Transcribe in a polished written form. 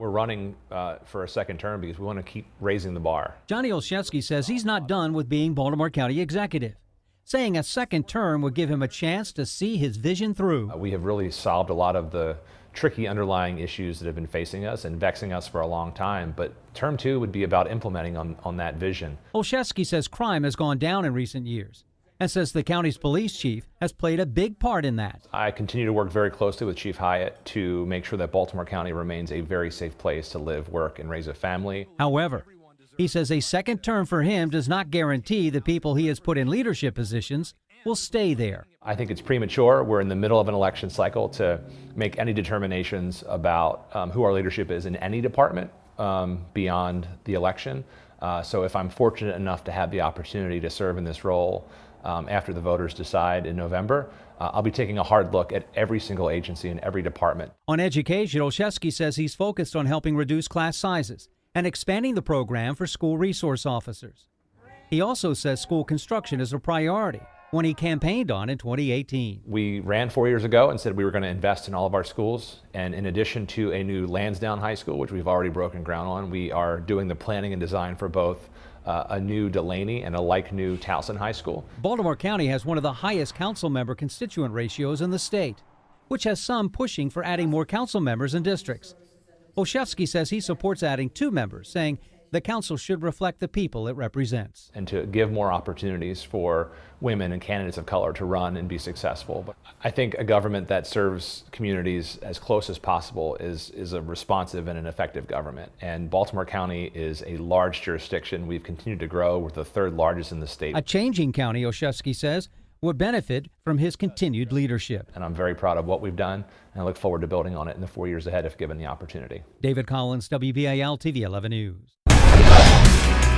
We're running for a second term because we want to keep raising the bar. Johnny Olszewski says he's not done with being Baltimore County executive, saying a second term would give him a chance to see his vision through. We have really solved a lot of the tricky underlying issues that have been facing us and vexing us for a long time, but term two would be about implementing on that vision. Olszewski says crime has gone down in recent years and says the county's police chief has played a big part in that. I continue to work very closely with Chief Hyatt to make sure that Baltimore County remains a very safe place to live, work, and raise a family. However, he says a second term for him does not guarantee the people he has put in leadership positions will stay there. I think it's premature. We're in the middle of an election cycle to make any determinations about who our leadership is in any department beyond the election. So if I'm fortunate enough to have the opportunity to serve in this role after the voters decide in November, I'll be taking a hard look at every single agency and every department. On education, Olszewski says he's focused on helping reduce class sizes and expanding the program for school resource officers. He also says school construction is a priority, one he campaigned on in 2018. We ran 4 years ago and said we were going to invest in all of our schools, and in addition to a new Lansdowne High School, which we've already broken ground on, we are doing the planning and design for both a new Delaney and a new Towson High School. Baltimore County has one of the highest council member constituent ratios in the state, which has some pushing for adding more council members and districts. Olszewski says he supports adding 2 members, saying the council should reflect the people it represents. And to give more opportunities for women and candidates of color to run and be successful. But I think a government that serves communities as close as possible is a responsive and an effective government. And Baltimore County is a large jurisdiction. We've continued to grow. We're the 3rd largest in the state. A changing county, Olszewski says, would benefit from his continued leadership. And I'm very proud of what we've done, and I look forward to building on it in the 4 years ahead if given the opportunity. David Collins, WBAL-TV 11 News.